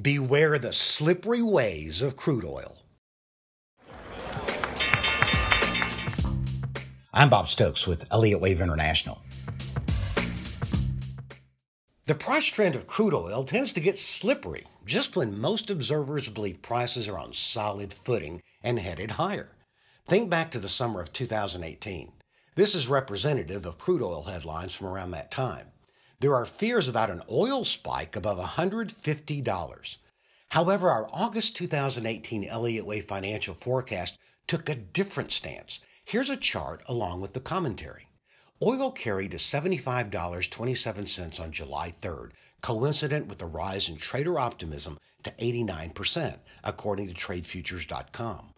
Beware the slippery ways of crude oil. I'm Bob Stokes with Elliott Wave International. The price trend of crude oil tends to get slippery just when most observers believe prices are on solid footing and headed higher. Think back to the summer of 2018. This is representative of crude oil headlines from around that time. There are fears about an oil spike above $150. However, our August 2018 Elliott Wave Financial Forecast took a different stance. Here's a chart along with the commentary. Oil carried to $75.27 on July 3rd, coincident with the rise in trader optimism to 89%, according to TradeFutures.com.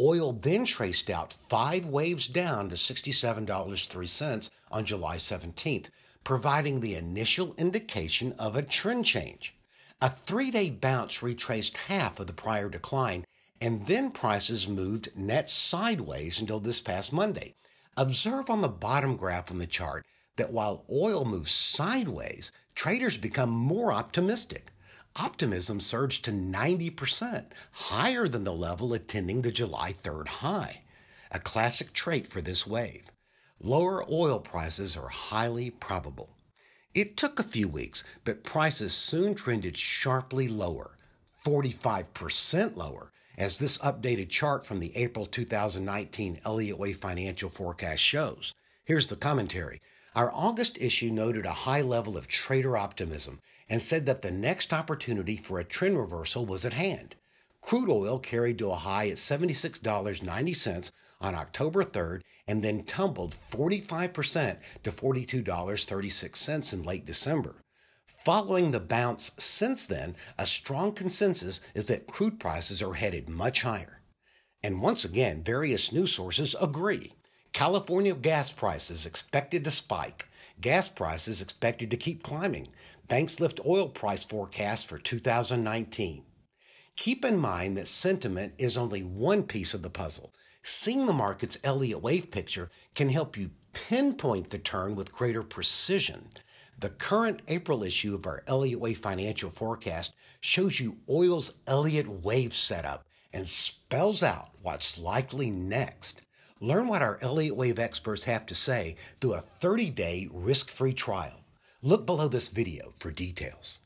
Oil then traced out 5 waves down to $67.03 on July 17th, providing the initial indication of a trend change. A 3-day bounce retraced half of the prior decline, and then prices moved net sideways until this past Monday. Observe on the bottom graph on the chart that while oil moves sideways, traders become more optimistic. Optimism surged to 90%, higher than the level attending the July 3rd high, a classic trait for this wave. Lower oil prices are highly probable. It took a few weeks, but prices soon trended sharply lower, 45% lower, as this updated chart from the April 2019 Elliott Wave Financial Forecast shows. Here's the commentary. Our August issue noted a high level of trader optimism and said that the next opportunity for a trend reversal was at hand. Crude oil carried to a high at $76.90 on October 3rd and then tumbled 45% to $42.36 in late December. Following the bounce since then, a strong consensus is that crude prices are headed much higher. And once again, various news sources agree. California gas prices expected to spike. Gas prices expected to keep climbing. Banks lift oil price forecast for 2019. Keep in mind that sentiment is only one piece of the puzzle. Seeing the market's Elliott Wave picture can help you pinpoint the turn with greater precision. The current April issue of our Elliott Wave Financial Forecast shows you oil's Elliott Wave setup and spells out what's likely next. Learn what our Elliott Wave experts have to say through a 30-day risk-free trial. Look below this video for details.